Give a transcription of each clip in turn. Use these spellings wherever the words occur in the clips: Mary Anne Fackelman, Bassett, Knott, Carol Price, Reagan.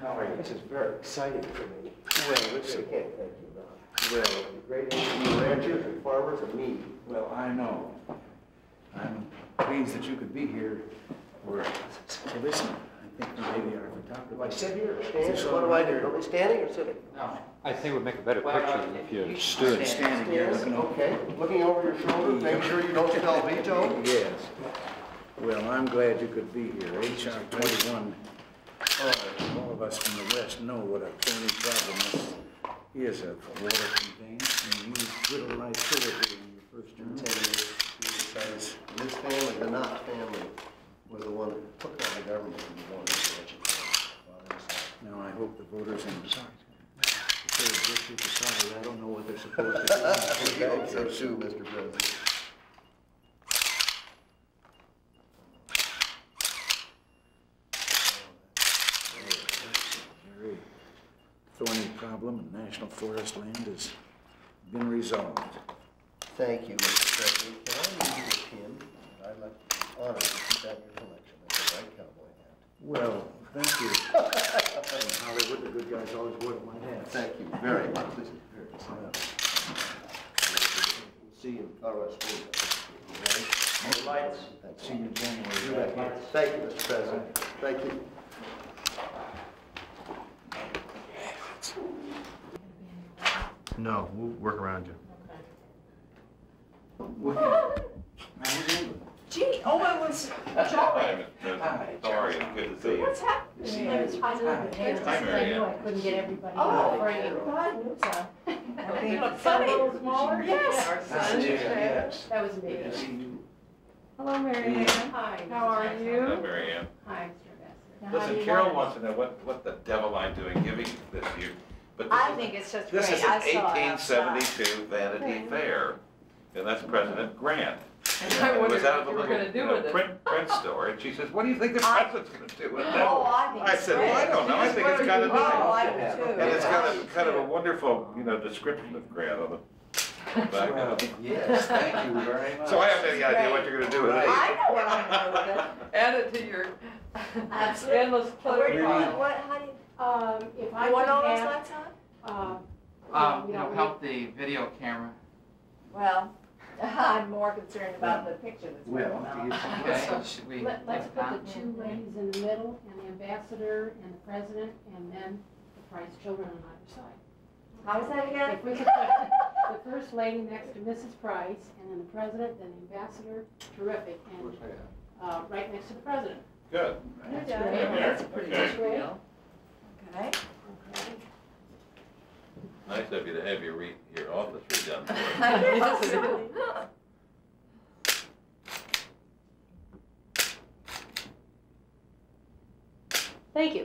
How are you? This is very exciting for me. Well, listen. I can't thank you, Rob. Well, the great Indian ranchers and farmers and me. Well, I know. I'm pleased that you could be here. We're... Hey, listen. I think maybe our photographer... I sit here or stand? What do I do? Are we standing or sitting? No. I think it would make a better picture if you stood. Standing here looking over. Okay. Looking over your shoulder, make sure you don't spell veto. Yes. Well, I'm glad you could be here. HR 21. All of us from the West know what a thorny problem is. Here's a water container, and you whittle like silver in your first term. 10 years. Because this family, the Knott family, was the one that took on the government and the one that elected. Now, I hope the voters in the third district decided. I don't know what they're supposed to do. I hope so, too, Mr. President. Thorny problem in national forest land has been resolved. Thank you, Mr. President. Can I leave you a pin? I'd like to be honored to keep out your collection. That's a right cowboy hat. Well, thank you. In Hollywood, the good guys always wear my hat. Thank you very much. This is very exciting. We'll see you in Colorado Springs. All right? Lights. See you in January. Thank you, Mr. President. Thank you. No, we'll work around you. Okay. Gee, oh, I was. Hi, Mr. President. How are you? Good to see you. What's happening? I couldn't get everybody. Oh, right. You look funny. Yes. That was me. Hello, Mary Anne. Hi. How are you? Hello, Mary Anne. Hi, Mr. Bassett. Listen, Carol wants to know what the devil I'm doing giving this year. I think it's just great. This is an 1872 Vanity Fair, and that's President Grant. And I wondered what you were going to do with it. Print store, and she says, "What do you think the president's going to do with that?" I said, "Well, I don't know. I think it's kind of nice, and it's got a kind of a wonderful, description of Grant on it." Yes, thank you very much. So I have any idea what you're going to do with it. I don't know. Add it to your endless plate. If I want all those lights on? Help the video camera. Well, I'm more concerned about the picture that's going on. Okay, so should we... Let's put the two ladies in the middle, and the ambassador, and the president, and then the prize children on either side. How is that again? If we could put the first lady next to Mrs. Price, and then the president, then the ambassador, terrific, and right next to the president. Good. That's pretty good. Right. Okay. Nice of you to have your office redone for us. Thank you. Thank you.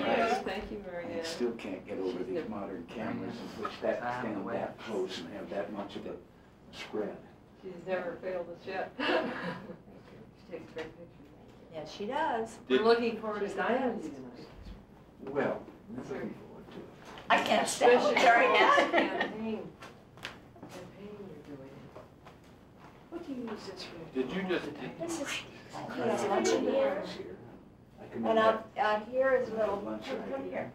Nice. Thank you, Mary Anne. I still can't get over these modern cameras in which that stand that close and have that much of a spread. She's never failed us yet. She takes great pictures. Yes, she does. We're looking forward to Diane's tonight. Well, looking forward to it. I can't stand it very much. What do you use this for? Did you just... This is... lunch in here. And out here is a little... Come here.